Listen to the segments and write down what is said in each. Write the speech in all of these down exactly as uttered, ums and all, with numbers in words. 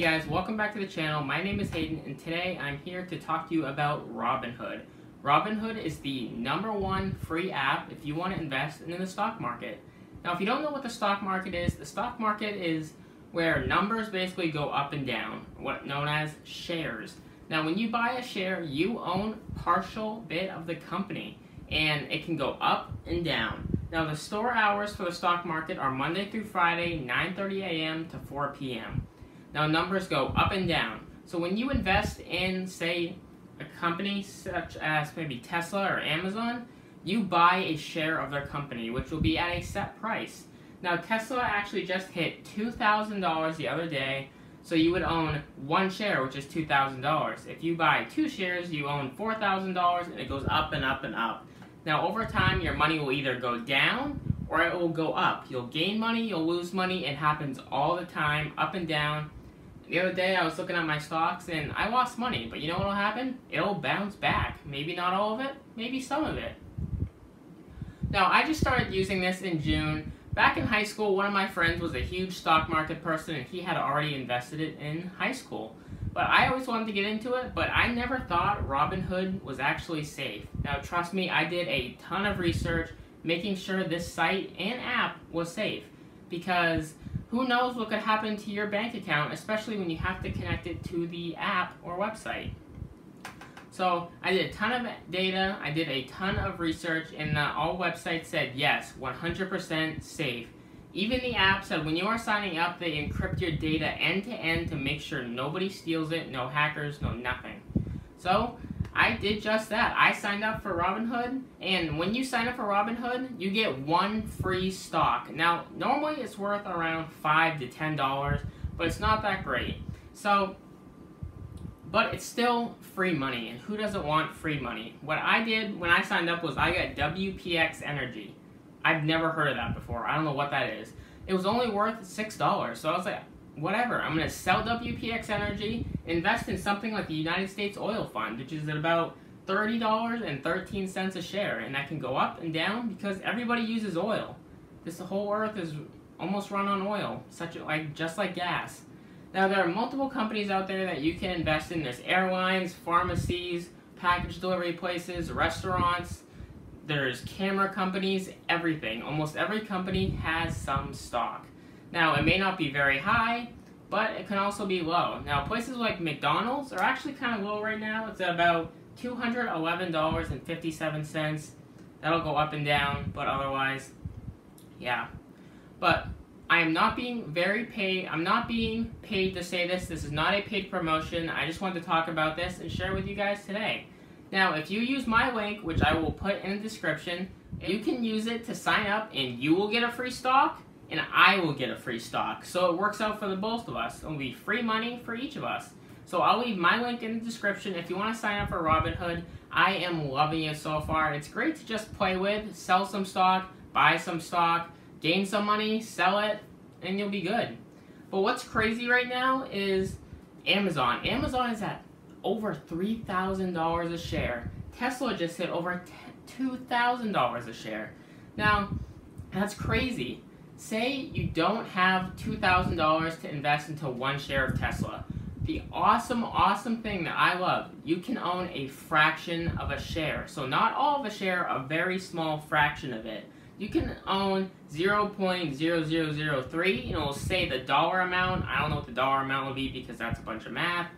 Hey guys, welcome back to the channel. My name is Hayden and today I'm here to talk to you about Robinhood. Robinhood is the number one free app if you want to invest in the stock market. Now if you don't know what the stock market is, the stock market is where numbers basically go up and down, what known as shares. Now when you buy a share, you own partial bit of the company and it can go up and down. Now the store hours for the stock market are Monday through Friday, nine thirty A M to four P M Now numbers go up and down. So when you invest in, say, a company such as maybe Tesla or Amazon, you buy a share of their company, which will be at a set price. Now Tesla actually just hit two thousand dollars the other day, so you would own one share, which is two thousand dollars. If you buy two shares, you own four thousand dollars, and it goes up and up and up. Now over time, your money will either go down or it will go up. You'll gain money, you'll lose money. It happens all the time, up and down. The other day I was looking at my stocks and I lost money, but you know what will happen? It'll bounce back. Maybe not all of it, maybe some of it. Now I just started using this in June. Back in high school, one of my friends was a huge stock market person and he had already invested it in high school. But I always wanted to get into it, but I never thought Robinhood was actually safe. Now trust me, I did a ton of research making sure this site and app was safe, because who knows what could happen to your bank account, especially when you have to connect it to the app or website. So I did a ton of data, I did a ton of research, and uh, all websites said yes, one hundred percent safe. Even the app said when you are signing up, they encrypt your data end to end to make sure nobody steals it, no hackers, no nothing. So I did just that. I signed up for Robinhood, and when you sign up for Robinhood, you get one free stock. Now, normally it's worth around five to ten dollars, but it's not that great. So, but it's still free money, and who doesn't want free money? What I did when I signed up was I got W P X Energy. I've never heard of that before. I don't know what that is. It was only worth six dollars, so I was like, whatever, I'm gonna sell W P X Energy, invest in something like the United States Oil Fund, which is at about thirty dollars and thirteen cents a share, and that can go up and down because everybody uses oil. This whole earth is almost run on oil, such like just like gas. Now there are multiple companies out there that you can invest in. There's airlines, pharmacies, package delivery places, restaurants, there's camera companies, everything. Almost every company has some stock. Now, it may not be very high, but it can also be low. Now, places like McDonald's are actually kind of low right now. It's at about two hundred eleven dollars and fifty-seven cents. That'll go up and down, but otherwise, yeah. But I am not being very paid. I'm not being paid to say this. This is not a paid promotion. I just wanted to talk about this and share with you guys today. Now, if you use my link, which I will put in the description, you can use it to sign up and you will get a free stock, and I will get a free stock. So it works out for the both of us. It'll be free money for each of us. So I'll leave my link in the description if you want to sign up for Robinhood. I am loving it so far. It's great to just play with, sell some stock, buy some stock, gain some money, sell it, and you'll be good. But what's crazy right now is Amazon. Amazon is at over three thousand dollars a share. Tesla just hit over two thousand dollars a share. Now, that's crazy. Say you don't have two thousand dollars to invest into one share of Tesla. The awesome, awesome thing that I love, you can own a fraction of a share. So not all of a share, a very small fraction of it. You can own zero point zero zero zero three, and it will say the dollar amount. I don't know what the dollar amount will be because that's a bunch of math.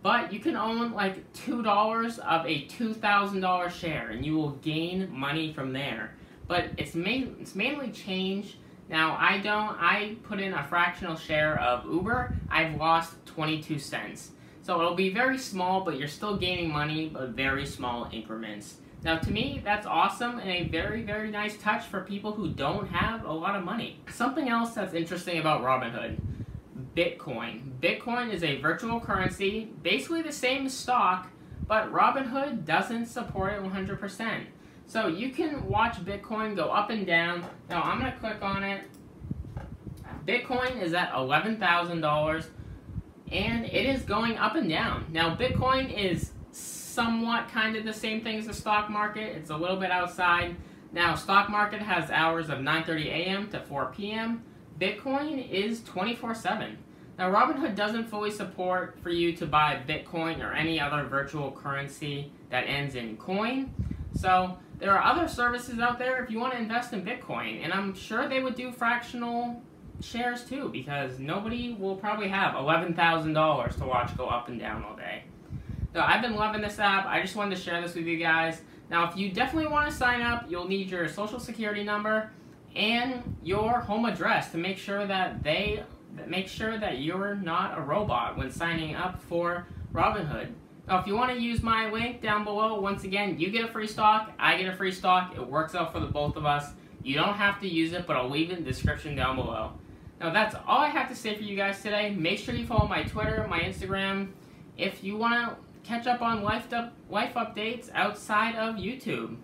But you can own like two dollars of a two thousand dollar share, and you will gain money from there. But it's, main, it's mainly change. Now I don't, I put in a fractional share of Uber, I've lost twenty-two cents. So it'll be very small, but you're still gaining money, but very small increments. Now to me, that's awesome and a very, very nice touch for people who don't have a lot of money. Something else that's interesting about Robinhood, Bitcoin. Bitcoin is a virtual currency, basically the same as stock, but Robinhood doesn't support it one hundred percent. So you can watch Bitcoin go up and down. Now I'm gonna click on it. Bitcoin is at eleven thousand dollars and it is going up and down. Now Bitcoin is somewhat kind of the same thing as the stock market. It's a little bit outside. Now stock market has hours of nine thirty A M to four P M Bitcoin is twenty-four seven. Now, Robinhood doesn't fully support for you to buy Bitcoin or any other virtual currency that ends in coin. So there are other services out there if you want to invest in Bitcoin, and I'm sure they would do fractional shares too, because nobody will probably have eleven thousand dollars to watch go up and down all day. So I've been loving this app. I just wanted to share this with you guys. Now, if you definitely want to sign up, you'll need your social security number and your home address to make sure that they make sure that you're not a robot when signing up for Robinhood. Now, if you want to use my link down below, once again, you get a free stock, I get a free stock. It works out for the both of us. You don't have to use it, but I'll leave it in the description down below. Now, that's all I have to say for you guys today. Make sure you follow my Twitter, my Instagram, if you want to catch up on life, up, life updates outside of YouTube.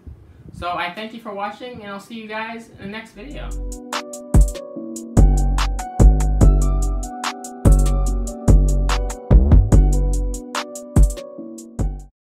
So I thank you for watching, and I'll see you guys in the next video.